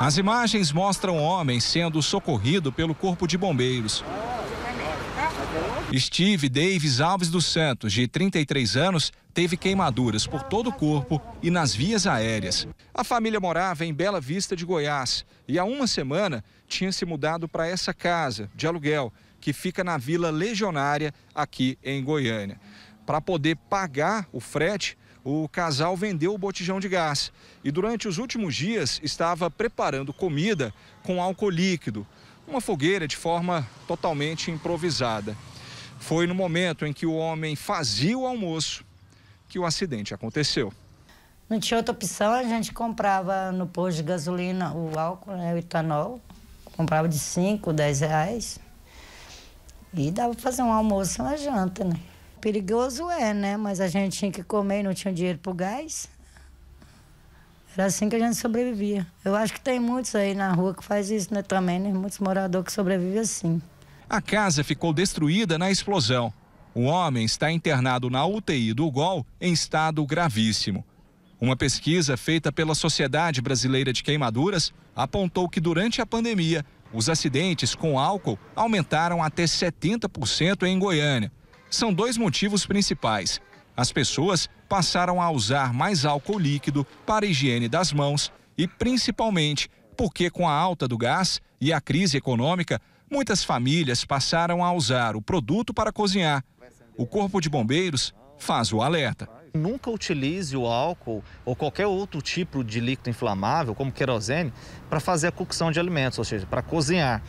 As imagens mostram um homem sendo socorrido pelo Corpo de Bombeiros. Steve Davis Alves dos Santos, de 33 anos, teve queimaduras por todo o corpo e nas vias aéreas. A família morava em Bela Vista de Goiás e há uma semana tinha se mudado para essa casa de aluguel, que fica na Vila Legionária, aqui em Goiânia. Para poder pagar o frete, o casal vendeu o botijão de gás e durante os últimos dias estava preparando comida com álcool líquido, uma fogueira de forma totalmente improvisada. Foi no momento em que o homem fazia o almoço que o acidente aconteceu. Não tinha outra opção, a gente comprava no posto de gasolina o álcool, né, o etanol, comprava de 5, 10 reais e dava para fazer um almoço, uma janta, né? Perigoso é, né? Mas a gente tinha que comer e não tinha dinheiro pro gás. Era assim que a gente sobrevivia. Eu acho que tem muitos aí na rua que faz isso, né, também, né? Muitos moradores que sobrevivem assim. A casa ficou destruída na explosão. O homem está internado na UTI do UGOL em estado gravíssimo. Uma pesquisa feita pela Sociedade Brasileira de Queimaduras apontou que durante a pandemia, os acidentes com álcool aumentaram até 70% em Goiânia. São dois motivos principais. As pessoas passaram a usar mais álcool líquido para a higiene das mãos e, principalmente, porque com a alta do gás e a crise econômica, muitas famílias passaram a usar o produto para cozinhar. O Corpo de Bombeiros faz o alerta. Nunca utilize o álcool ou qualquer outro tipo de líquido inflamável, como querosene, para fazer a cocção de alimentos, ou seja, para cozinhar.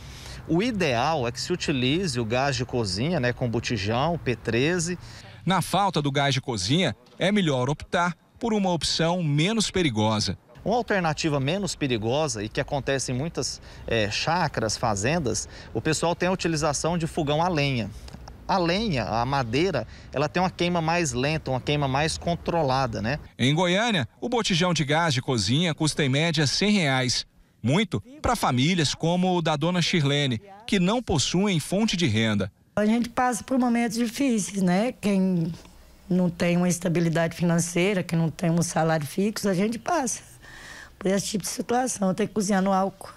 O ideal é que se utilize o gás de cozinha, né, com botijão, P13. Na falta do gás de cozinha, é melhor optar por uma opção menos perigosa. Uma alternativa menos perigosa e que acontece em muitas chácaras, fazendas, o pessoal tem a utilização de fogão a lenha. A lenha, a madeira, ela tem uma queima mais lenta, uma queima mais controlada, né? Em Goiânia, o botijão de gás de cozinha custa em média R$100. Muito para famílias como o da dona Shirlene, que não possuem fonte de renda. A gente passa por momentos difíceis, né? Quem não tem uma estabilidade financeira, quem não tem um salário fixo, a gente passa por esse tipo de situação. Tem que cozinhar no álcool,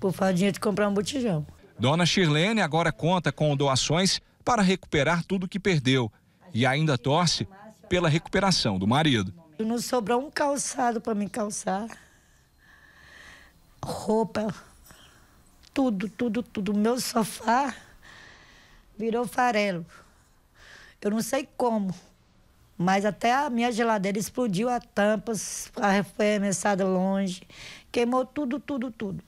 por falta de dinheiro de comprar um botijão. Dona Shirlene agora conta com doações para recuperar tudo que perdeu e ainda torce pela recuperação do marido. Não sobrou um calçado para me calçar. Roupa, tudo, tudo, tudo. Meu sofá virou farelo. Eu não sei como, mas até a minha geladeira explodiu, a tampa foi arremessada longe, queimou tudo, tudo, tudo.